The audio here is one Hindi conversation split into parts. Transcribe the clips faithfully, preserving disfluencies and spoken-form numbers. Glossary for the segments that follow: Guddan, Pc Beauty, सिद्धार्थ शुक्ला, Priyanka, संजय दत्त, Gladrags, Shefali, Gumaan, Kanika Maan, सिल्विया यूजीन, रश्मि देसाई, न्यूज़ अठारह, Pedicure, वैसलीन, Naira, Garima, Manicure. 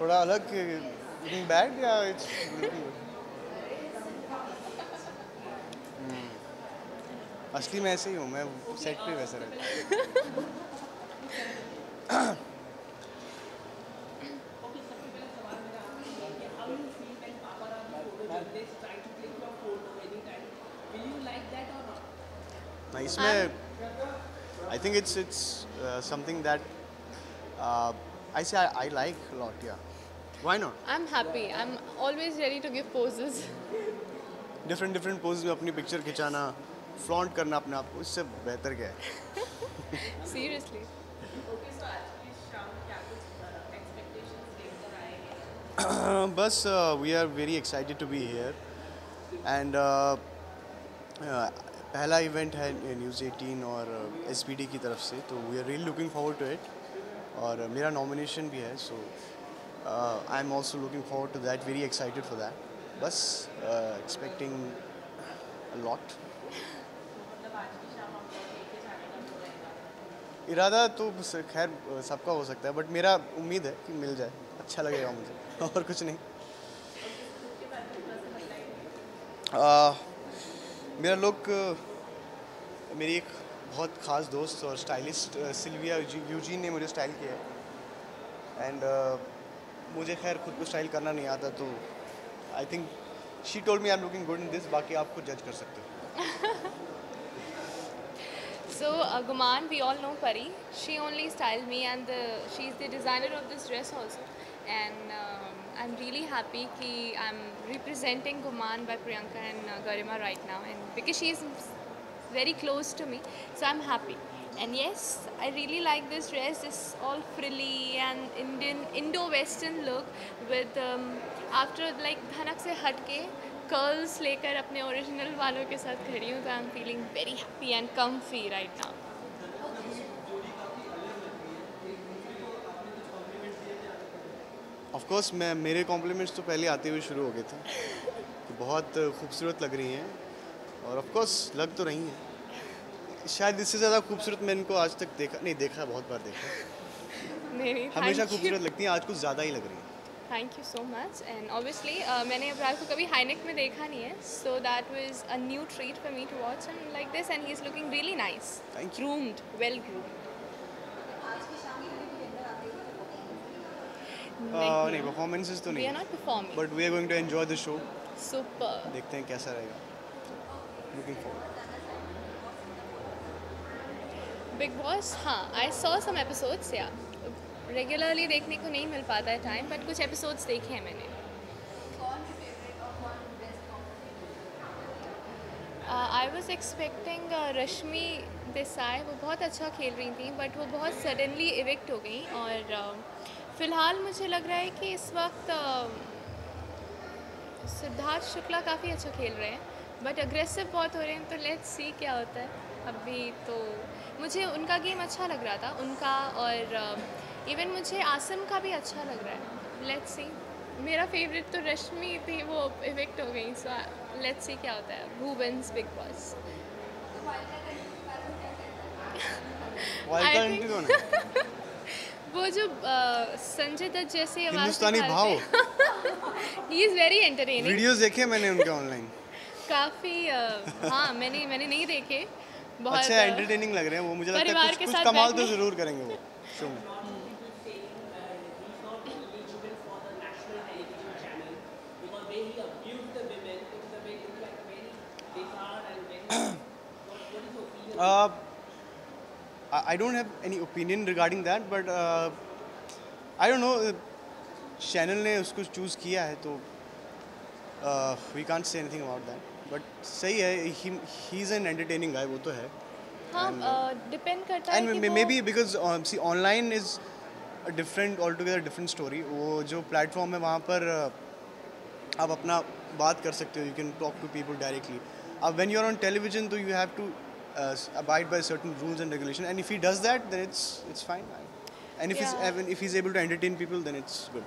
थोड़ा अलग looking bad या it's असली मैं ऐसे ही हूँ, मैं सेट पे वैसे रहता हूँ। इसमें I think it's it's uh, something that uh, I say I, I like a lot. Yeah, why not? I'm happy. I'm always ready to give poses. different different poses में अपनी picture खिंचाना, flaunt करना अपने आप को, इससे बेहतर क्या है? Seriously. Okay, so आज की शाम क्या कुछ expectations लेकर आएंगे? बस uh, we are very excited to be here and. Uh, uh, पहला इवेंट है न्यूज़ अठारह और एसबीडी की तरफ से, तो we are really looking forward to it और मेरा नॉमिनेशन भी है, so I am also looking forward to that, very excited for that, बस एक्सपेक्टिंग अ लॉट। इरादा तो खैर सबका हो सकता है, बट मेरा उम्मीद है कि मिल जाए, अच्छा लगेगा मुझे और कुछ नहीं। मेरा लुक, मेरी एक बहुत ख़ास दोस्त और स्टाइलिस्ट सिल्विया यूजीन ने मुझे स्टाइल किया है एंड uh, मुझे खैर खुद को स्टाइल करना नहीं आता, तो I think she told me I am looking good in this, बाकी आप खुद जज कर सकते हो। So uh, Gumaan, we all know Pari. She only styled me and the, she is the designer of this dress also. And um, I'm really happy that I'm representing Gumaan by Priyanka and uh, Garima right now, and because she is very close to me, so I'm happy. And yes, I really like this dress. It's all frilly and Indian Indo-Western look with um, after like dhanak se hatke curls lekar apne original walon ke sath khadi hu, so I'm feeling very happy and comfy right now. Of course मैं मेरे कॉम्प्लीमेंट्स तो पहले आते हुए शुरू हो गए थे कि बहुत खूबसूरत लग रही हैं और ऑफ कोर्स लग तो रही हैं, शायद इससे ज़्यादा खूबसूरत मैं इनको आज तक देखा नहीं, देखा बहुत बार देखा नहीं, हमेशा खूबसूरत लगती हैं, आज कुछ ज़्यादा ही लग रही हैं। Thank you so much and obviously मैंने अब्रार को कभी हाईनेक में देखा नहीं है, so that was a new treat for me to watch and like this and he is looking really nice, groomed, well groomed. Uh, नहीं परफॉर्मेंसेस तो नहीं, but we are going to enjoy the show. Super, देखते हैं कैसा रहेगा। लुकिंग फॉरवर्ड बिग बॉस, हाँ आई सॉ सम एपिसोड्स, या रेगुलरली देखने को नहीं मिल पाता है टाइम, बट कुछ एपिसोड्स देखे हैं मैंने। I was expecting रश्मि देसाई, वो बहुत अच्छा खेल रही थी बट वो बहुत सडनली इविक्ट हो गई और uh, फ़िलहाल मुझे लग रहा है कि इस वक्त सिद्धार्थ शुक्ला काफ़ी अच्छा खेल रहे हैं बट अग्रेसिव बहुत हो रहे हैं, तो लेट्स सी क्या होता है। अभी तो मुझे उनका गेम अच्छा लग रहा था उनका, और इवन मुझे आसम का भी अच्छा लग रहा है, लेट्स सी। मेरा फेवरेट तो रश्मि थी, वो इविक्ट हो गई, सो लेट्स सी क्या होता है, हू विंस बिग बॉस। वो जो संजय दत्त जैसे हिंदुस्तानी भाव, he is very entertaining. Videos देखे मैंने उनके ऑनलाइन काफ़ी, हाँ मैंने मैंने नहीं देखे, बहुत अच्छा एंटरटेनिंग लग रहे हैं वो, मुझे लगता है कुछ कमाल तो ज़रूर करेंगे वो शो में। I don't have any opinion regarding that, but uh, I don't know. Channel ने उसको choose किया है, तो uh, we can't say anything about that. But सही है, he he's an entertaining guy, वो तो है। हाँ, and, uh, depend करता है कि वो। And maybe because um, see online is a different altogether different story. वो जो platform है वहाँ पर uh, आप अपना बात कर सकते हो, you can talk to people directly. अब uh, when you're on television, तो you have to Uh, abide by certain rules and regulation, and if he does that, then it's it's fine. And if yeah. he's if he's able to entertain people, then it's good.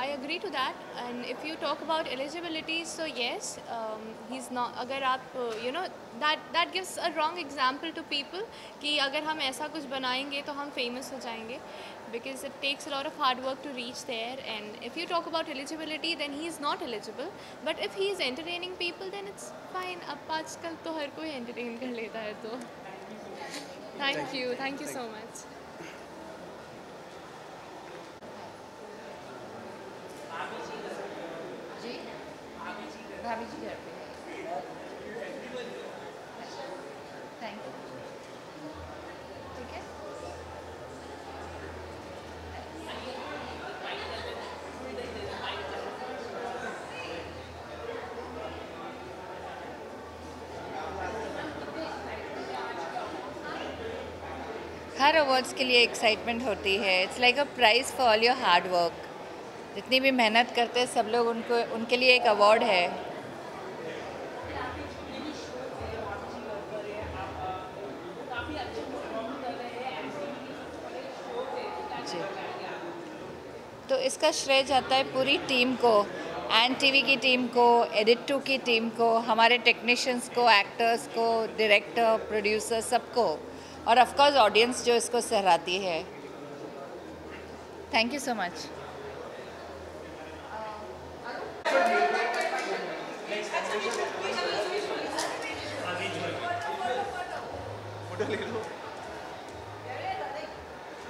I agree to that. And if you talk about eligibility, so yes, um, he's not. अगर आप, you know, that that gives a wrong example to people कि अगर हम ऐसा कुछ बनाएंगे तो हम famous हो जाएंगे, because it takes a lot of hard work to reach there. And if you talk about eligibility, then he is not eligible. But if he is entertaining people, then it's fine. अब आजकल तो हर कोई entertain कर लेता है तो. Thank you, thank you so much. Thank you. Okay. हर अवार्ड्स के लिए एक्साइटमेंट होती है. It's like a prize for all your hard work. जितनी भी मेहनत करते हैं सब लोग उनको उनके लिए एक अवार्ड है. तो इसका श्रेय जाता है पूरी टीम को, एंड टीवी की टीम को, एडिट टू की टीम को, हमारे टेक्नीशियंस को, एक्टर्स को, डायरेक्टर, प्रोड्यूसर, सबको, और ऑफ कोर्स ऑडियंस जो इसको सहराती है. Thank you so much.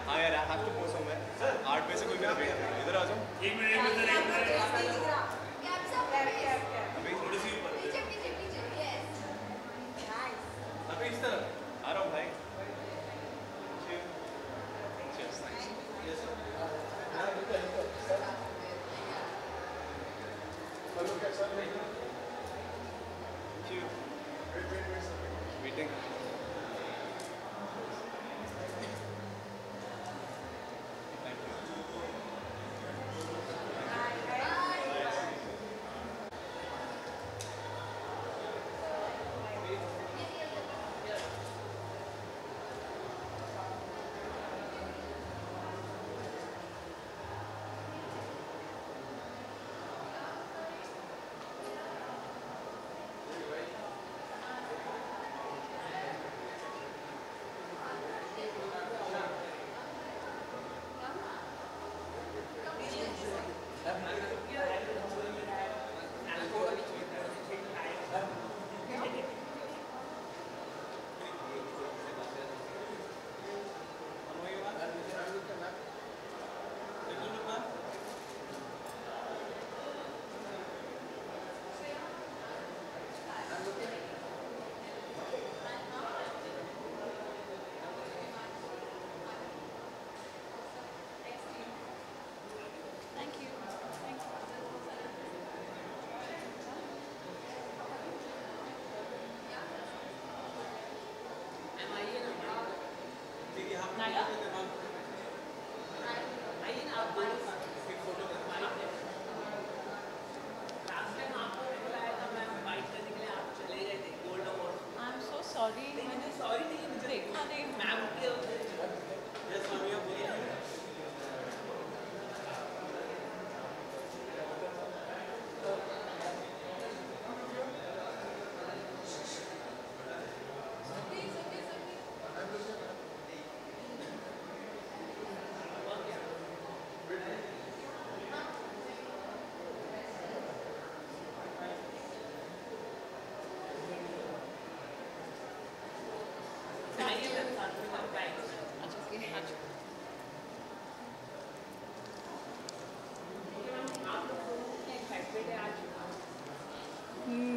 हाँ यार, आप तो पोस्ट हो मैं. आठ में से कोई मेरा बेट है. इधर आ जाओ. एक मिनट एक मिनट एक मिनट. क्या आप सब बैठे हैं? अबे थोड़ी सी ऊपर. नीचे नीचे नीचे. यस. नाइस. अबे इस तरह. आ रहा हूँ भाई. चीयर्स. नाइस. यस. हेलो कैसा है? चीयर्स. मीटिंग.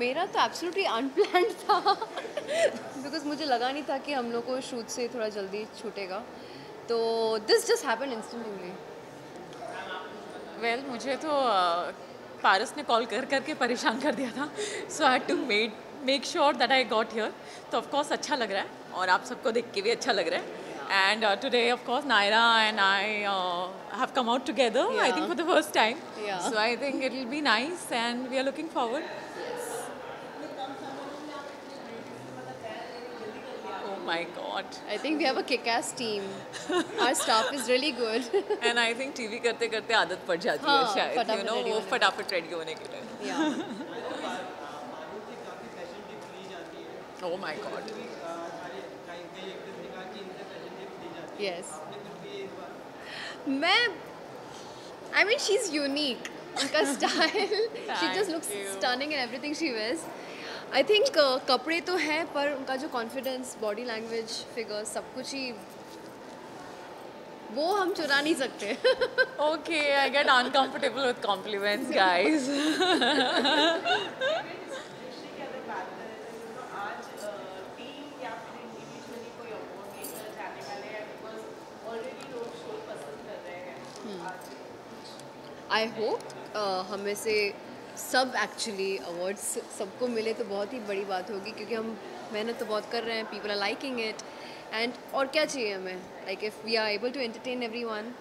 मेरा तो एब्सोल्युटली अनप्लान्ड था बिकॉज मुझे लगा नहीं था कि हम लोग को शूट से थोड़ा जल्दी छूटेगा. तो this just happen instantly. Well मुझे तो पारस ने कॉल कर करके परेशान कर दिया था. So I had to made make sure that I got here. तो ऑफकोर्स अच्छा लग रहा है और आप सबको देख के भी अच्छा लग रहा है. And today of course Naira and I have come out together I think for the first time. So I think it will be nice and we are looking forward. my God. I think we have a kick-ass team. Our staff is really good. And I think T V करते करते आदत पड़ जाती है शायद, you know, वो फटाफट ready होने के लिए. Yeah. Oh my God. Yes. मैं, I mean, she's unique. उनका style. She just looks stunning in everything she wears. I think कपड़े तो हैं पर उनका जो confidence, body language, figure सब कुछ ही वो हम चुरा नहीं सकते. Okay, I get uncomfortable with compliments, guys. I hope हमें से सब actually awards सबको मिले तो बहुत ही बड़ी बात होगी क्योंकि हम मेहनत तो बहुत कर रहे हैं. People are liking it and और क्या चाहिए हमें, like if we are able to entertain everyone.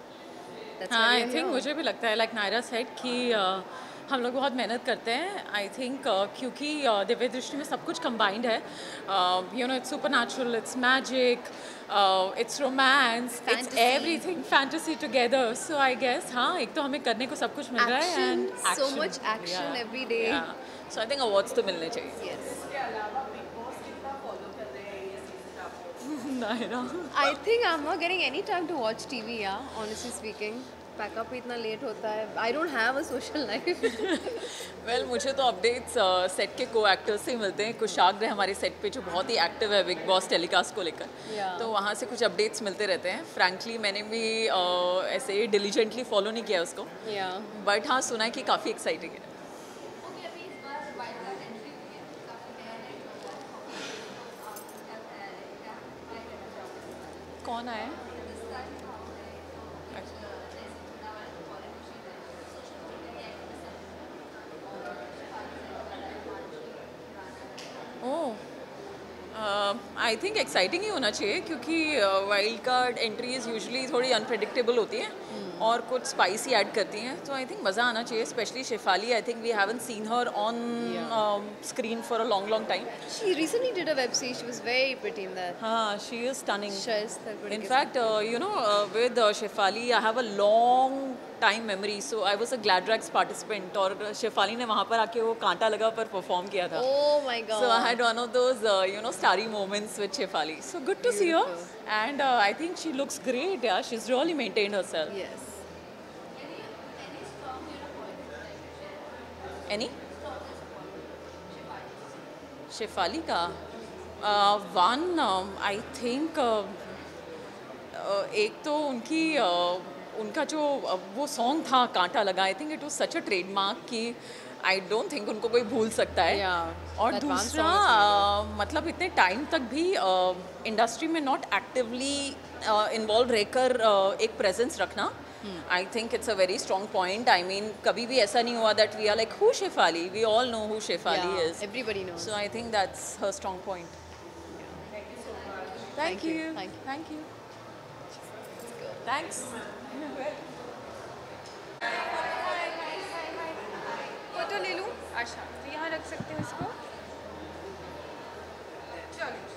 हाँ, I think मुझे भी लगता है like Naira said कि हम लोग बहुत मेहनत करते हैं. I think क्योंकि दिव्य दृष्टि में सब कुछ combined है, you know, it's supernatural, it's magic, it's romance, it's everything, fantasy together. So I guess हाँ, एक तो हमें करने को सब कुछ मिल रहा है and action, so much action every day. So I think awards तो मिलने चाहिए. इसके अलावा Big Boss कितना follow कर रहे हैं ये सीज़न आपको? Naira. I think I'm not getting any time to watch T V, yeah, honestly speaking. Packup इतना लेट होता है. I don't have a social life. Well, मुझे तो अपडेट्स सेट के को-एक्टर्स से मिलते हैं. कुशाक हमारे सेट पे जो बहुत ही एक्टिव है बिग बॉस टेलीकास्ट को लेकर, तो वहाँ से कुछ अपडेट्स मिलते रहते हैं. फ्रैंकली मैंने भी ऐसे डिलीजेंटली फॉलो नहीं किया उसको, बट हाँ सुना है कि काफ़ी एक्साइटिंग है. कौन आया? Oh, uh, I think exciting ही होना चाहिए क्योंकि wild card entries usually थोड़ी unpredictable होती हैं और कुछ spicy add करती हैं, तो I think मज़ा आना चाहिए. Especially Shefali, I think we haven't seen her on um, screen for a long, long time. She recently did a web series. She was very pretty in that. हाँ, she is stunning. She is stunning. In fact, uh, you know, uh, with uh, Shefali, I have a long time memory. So I was a Gladrags participant और Shefali ने वहाँ पर आके वो कांटा लगा पर perform किया था. Oh my God. So I had one of those uh, you know starry moments with Shefali. So good to see her, and uh, I think she looks great. Yeah, she's really maintained herself. Yes. Any? Shefali का uh, one um, I think uh, uh, एक तो उनकी uh, उनका जो वो सॉन्ग था कांटा लगा, I think it was such a trademark कि आई डोंट थिंक उनको कोई भूल सकता है. और दूसरा मतलब इतने टाइम तक भी इंडस्ट्री में नॉट एक्टिवली इन्वॉल्व रहकर एक प्रेजेंस रखना, I think it's a very strong point. I mean कभी भी ऐसा नहीं हुआ that we are like who Shefali, we all know who Shefali is, everybody knows. So I think that's her strong point. Thank you, thank you, thanks. वो तो ले लूँ. अच्छा, तो यहाँ रख सकते हैं इसको. चलो.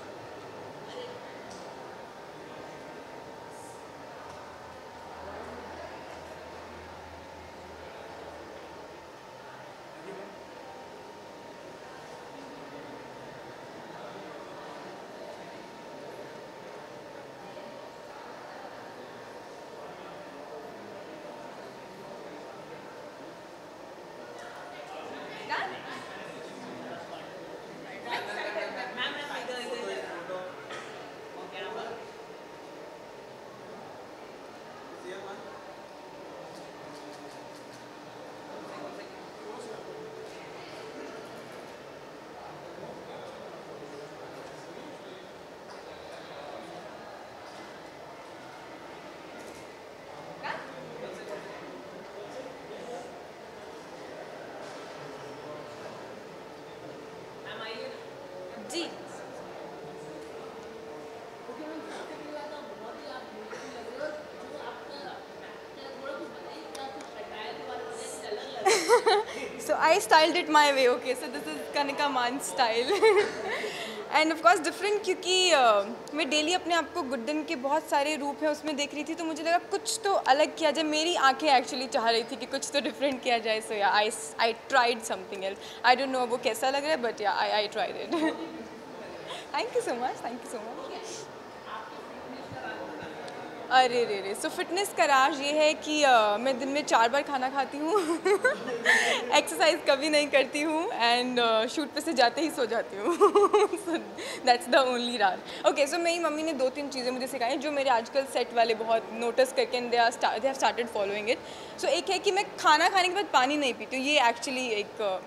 So I styled it my way, okay, so this is Kanika Maan's style. And of course different क्योंकि uh, मैं डेली अपने आप को गुड्डन के बहुत सारे रूप हैं उसमें देख रही थी, तो मुझे लगा कुछ तो अलग किया जाए. मेरी आंखें एक्चुअली चाह रही थी कि कुछ तो डिफरेंट किया जाए. So yeah I I tried something else. I don't know वो कैसा लग रहा है, but yeah I I tried it. Thank you so much, thank you so much. अरे रे रे सो फिटनेस का राज ये है कि uh, मैं दिन में चार बार खाना खाती हूँ, एक्सरसाइज कभी नहीं करती हूँ, एंड शूट पे से जाते ही सो जाती हूँ. सो दैट्स द ओनली राज. ओके सो मेरी मम्मी ने दो तीन चीज़ें मुझे सिखाई जो मेरे आजकल सेट वाले बहुत नोटिस करके and they are they have started following it. So एक है कि मैं खाना खाने के बाद पानी नहीं पीती हूँ. ये एक्चुअली एक uh,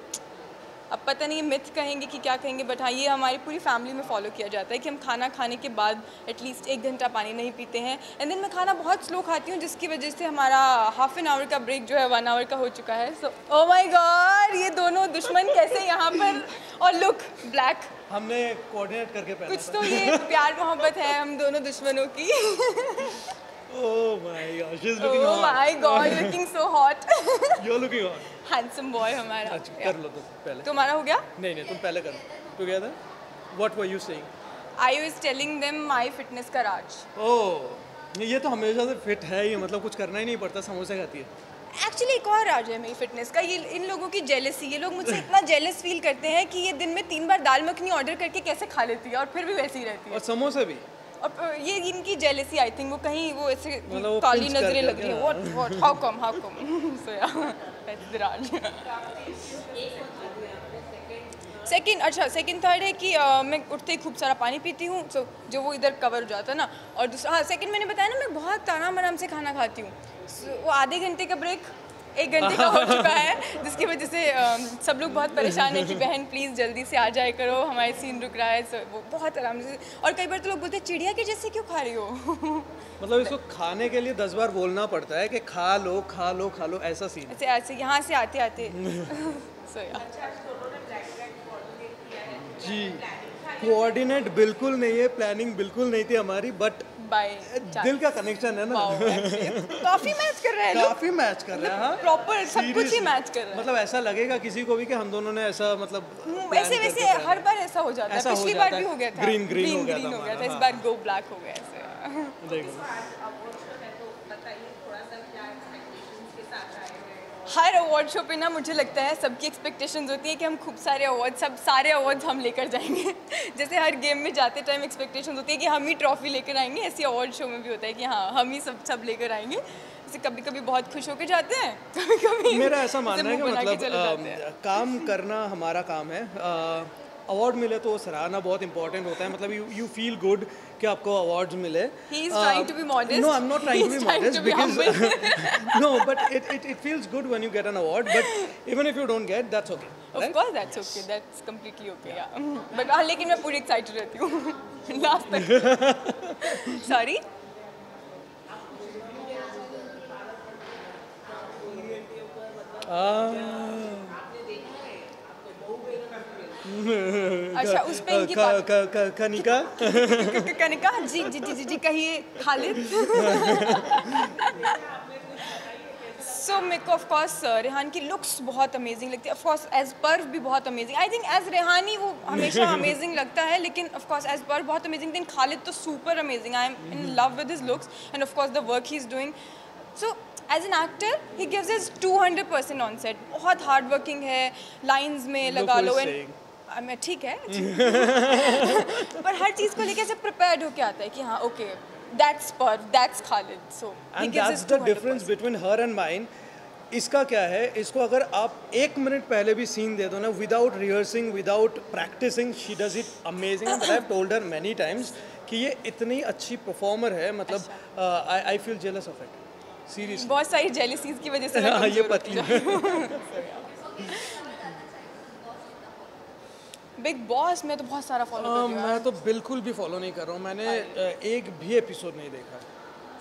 अब पता नहीं मिथ कहेंगे कि क्या कहेंगे, बट हाँ ये हमारी पूरी फैमिली में फॉलो किया जाता है कि हम खाना खाने के बाद एटलीस्ट एक घंटा पानी नहीं पीते हैं. एंड देन मैं खाना बहुत स्लो खाती हूँ जिसकी वजह से हमारा हाफ एन आवर का ब्रेक जो है वन आवर का हो चुका है. सो ओ माय गॉड, ये दोनों दुश्मन कैसे यहाँ पर. और लुक ब्लैक हमने कोऑर्डिनेट करके पहना, कुछ तो ये प्यार मोहब्बत है हम दोनों दुश्मनों की. Oh my gosh, she's looking oh hot. Oh my god, you're looking so hot. You're looking hot. Handsome boy, हमारा. अच्छा कर लो तो पहले. तुम्हारा हो गया? नहीं नहीं तुम पहले करो. Together, what were you saying? I was telling them my fitness का राज. Oh, ये तो हमेशा से fit है ही, मतलब कुछ करना ही नहीं पड़ता, समोसे खाती है. एक्चुअली एक और राज है मेरी फिटनेस का, ये इन लोगों की जेलसी. ये लोग मुझसे इतना जेलस फील करते हैं कि ये दिन में तीन बार दाल मखनी ऑर्डर करके कैसे खा लेती है और फिर भी वैसी ही रहती है. और समोसे भी. और ये इनकी जेलसी आई थिंक, वो कहीं वो ऐसे काली नजरें लग रही है. What what how come how come. So yeah that's the राज. सेकंड अच्छा सेकंड थर्ड है कि uh, मैं उठते ही खूब सारा पानी पीती हूँ. सो so, जो वो इधर कवर हो जाता है ना. और दूसरा हाँ सेकंड मैंने बताया ना मैं बहुत तानाम आराम से खाना खाती हूँ. so, वो आधे घंटे का ब्रेक एक घंटे का हो चुका है जिसकी वजह से सब लोग बहुत परेशान हैं कि बहन प्लीज़ जल्दी से आ जाए करो, हमारे सीन रुक रहा है. सो वो बहुत आराम से. और कई बार तो लोग बोलते हैं चिड़िया के जैसे क्यों खा रही हो. मतलब इसको खाने के लिए दस बार बोलना पड़ता है कि खा लो खा लो खा लो, ऐसा सीन. ऐसे ऐसे यहाँ से आते आते. सो जी कोऑर्डिनेट बिल्कुल नहीं है, प्लानिंग बिल्कुल नहीं थी हमारी, बट दिल का कनेक्शन है ना. काफी मैच कर रहा है, काफी मैच कर रहा है, प्रॉपर सब कुछ ही मैच कर रहा है. मतलब ऐसा लगेगा किसी को भी कि हम दोनों ने ऐसा मतलब ऐसे वैसे हर बार ऐसा हो जाता है. पिछली बार भी हो गया था, ग्रीन ग्रीन हो गया था, इस बार गो ब्लैक हो गया. ऐसे देखो हर अवार्ड शो पे ना मुझे लगता है सबकी एक्सपेक्टेशंस होती है कि हम खूब सारे अवार्ड सब सारे अवार्ड्स हम लेकर जाएंगे. जैसे हर गेम में जाते टाइम एक्सपेक्टेशंस होती है कि हम ही ट्रॉफी लेकर आएंगे, ऐसे अवार्ड शो में भी होता है कि हाँ हम ही सब सब लेकर आएंगे. जैसे कभी कभी बहुत खुश होकर जाते हैं, कभी कभी मेरा ऐसा मानना है कि मतलब काम करना हमारा काम है. अवार्ड मिले तो सराहना बहुत इंपॉर्टेंट होता है. मतलब यू यू फील गुड कि आपको अवार्ड्स मिले. He is trying to be modest. No I am not trying to be modest because no but it it it feels good when you get an award. But even if you don't get that's okay. Of course that's okay, that's completely okay. But लेकिन मैं पूरी एक्साइटेड रहती हूं लास्ट तक. सॉरी अच्छा उस पे इनकी बात. कनिका कनिका जी जी जी जी जी कहिए खालिद. सो मेरे को ऑफकोर्स रेहान की लुक्स बहुत अमेजिंग लगती है. ऑफकोर्स एज पर्व भी बहुत amazing. I think as Rehan he वो हमेशा अमेजिंग लगता है, लेकिन ऑफकोर्स एज पर्व बहुत अमेजिंग. देन खालिद तो super amazing. I am in love with his looks and of course the work he is doing. So as an actor he gives his two hundred percent on set. बहुत हार्ड वर्किंग है, लाइन्स में लगा लो एंड मैं ठीक है पर हर चीज़ को लेके ऐसे प्रिपेयर्ड होके आता है कि हाँ ओके दैट्स पर that's Khalid. So and that's the difference between her and mine. इसका क्या है, इसको अगर आप एक मिनट पहले भी सीन दे दो ना without rehearsing without practicing she does it amazing. I have told her many times कि ये इतनी अच्छी परफॉर्मर है. मतलब I I feel jealous of it seriously. बहुत सारी जेलसीज की वजह से हाँ ये पतली बिग बॉस में तो बहुत सारा फॉलो uh, मैं तो बिल्कुल भी फॉलो नहीं कर रहा हूँ. मैंने uh, एक भी एपिसोड नहीं देखा.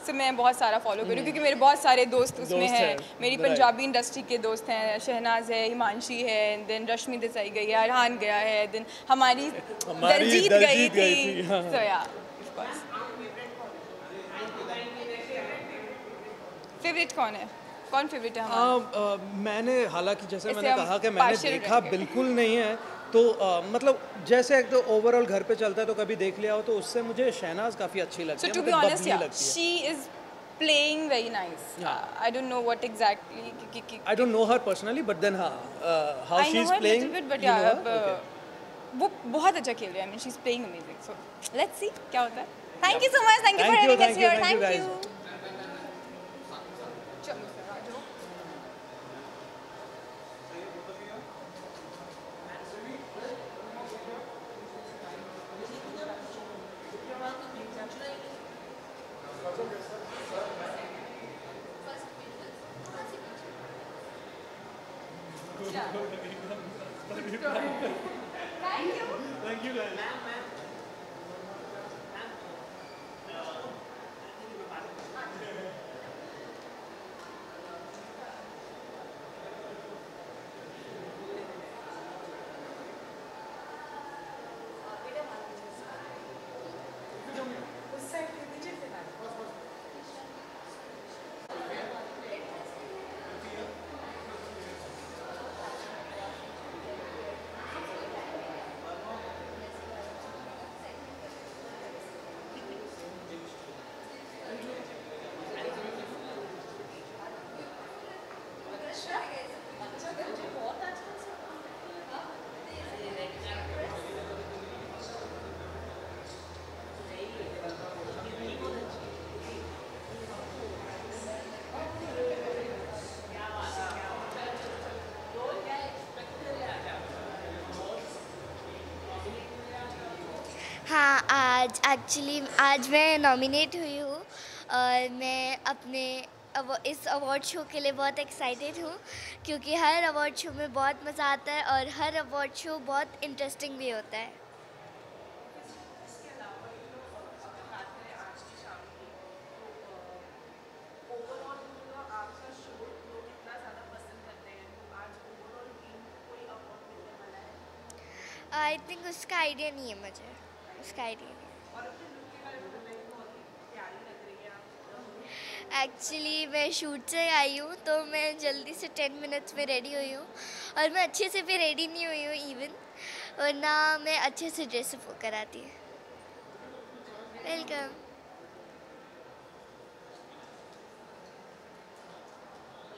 सो so, मैं बहुत सारा फॉलो कर रही हूँ क्योंकि मेरे बहुत सारे दोस्त उसमें हैं. मेरी पंजाबी इंडस्ट्री के दोस्त हैं. शहनाज है, हिमांशी है, देन रश्मि देसाई गई है, अरहान गया है, देन हमारी दरजीत गई थी. सो या फेवरेट कौन है, कौन फेवरेट है? मैंने हालांकि जैसे मैंने कहा कि मैंने देखा बिल्कुल नहीं है तो uh, मतलब जैसे एक तो ओवरऑल घर पे चलता है तो कभी देख लिया हो तो उससे मुझे शहनाज काफ़ी अच्छी लगती so, है, मतलब honest, yeah. लगती है। She is playing very nice. Yeah. Uh, I don't know what exactly. I don't know her personally, but then uh, how she is playing. I know her a little bit, but yeah, uh, okay. वो बहुत अच्छा खेल रही है. I mean, she's playing amazing. So let's see क्या होता है. Thank yeah. you so much. Thank, thank you for having us here. Thank you. Thank you. हाँ, आज एक्चुअली आज मैं नॉमिनेट हुई हूँ और मैं अपने इस अवार्ड शो के लिए बहुत एक्साइटेड हूँ क्योंकि हर अवार्ड शो में बहुत मज़ा आता है और हर अवार्ड शो बहुत इंटरेस्टिंग भी होता है। आई थिंक उसका आइडिया नहीं है मुझे। एक्चुअली मैं शूट से आई हूँ तो मैं जल्दी से टेन मिनट्स में रेडी हुई हूँ और मैं अच्छे से भी रेडी नहीं हुई हूँ इवन और ना मैं अच्छे से ड्रेसअप होकर आती है। वेलकम।